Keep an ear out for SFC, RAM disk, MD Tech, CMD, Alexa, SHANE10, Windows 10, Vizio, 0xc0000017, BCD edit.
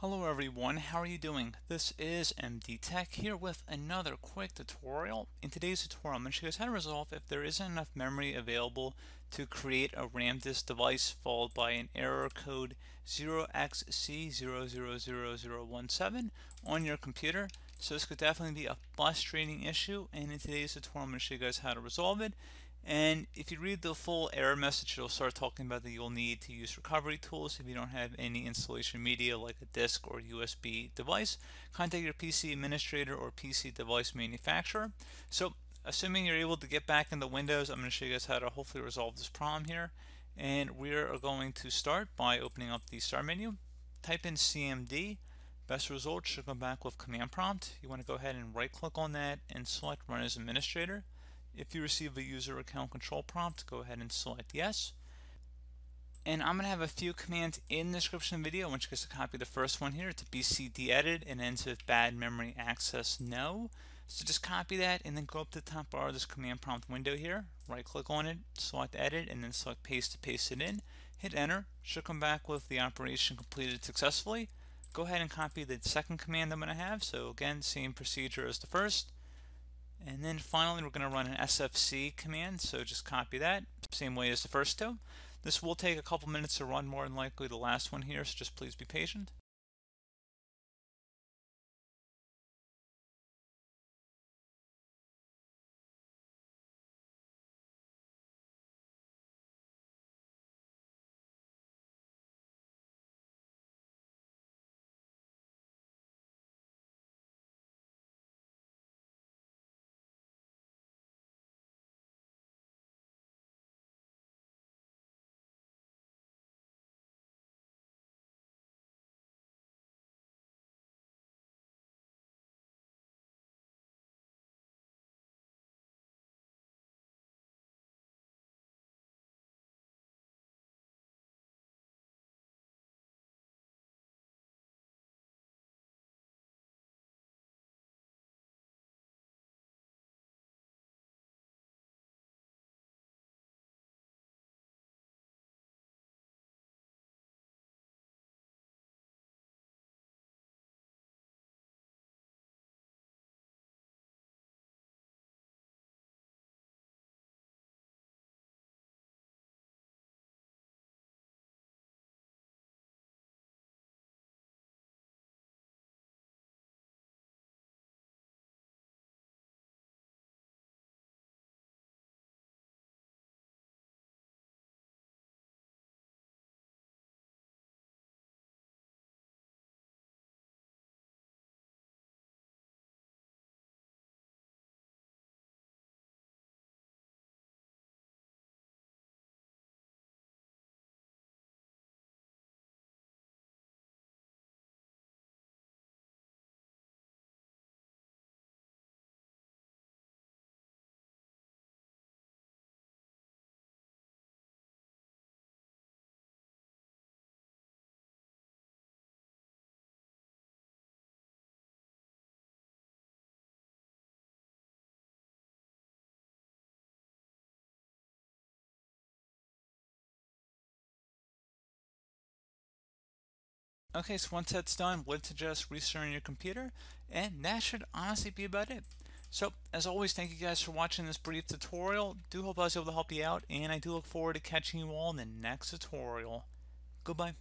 Hello everyone, how are you doing? This is MD Tech here with another quick tutorial. In today's tutorial, I'm going to show you guys how to resolve if there isn't enough memory available to create a RAM disk device followed by an error code 0xc0000017 on your computer. So this could definitely be a frustrating issue, and in today's tutorial, I'm going to show you guys how to resolve it. And if you read the full error message, it'll start talking about that you'll need to use recovery tools if you don't have any installation media like a disk or USB device. Contact your PC administrator or PC device manufacturer. So assuming you're able to get back into Windows, I'm going to show you guys how to hopefully resolve this problem here. And we're going to start by opening up the start menu. Type in CMD. Best result should come back with command prompt. You want to go ahead and right click on that and select run as administrator. If you receive a user account control prompt, go ahead and select yes. And I'm going to have a few commands in the description video. I want you guys to copy the first one here. It's a BCD edit and ends with bad memory access no. So just copy that and then go up to the top bar of this command prompt window here. Right click on it, select edit, and then select paste to paste it in. Hit enter. Should come back with the operation completed successfully. Go ahead and copy the second command I'm going to have. So again, same procedure as the first. And then finally, we're going to run an SFC command, so just copy that, same way as the first two. This will take a couple minutes to run, more than likely the last one here, so just please be patient. Okay, so once that's done, would suggest restarting your computer, and that should honestly be about it. So, as always, thank you guys for watching this brief tutorial. Do hope I was able to help you out, and I do look forward to catching you all in the next tutorial. Goodbye.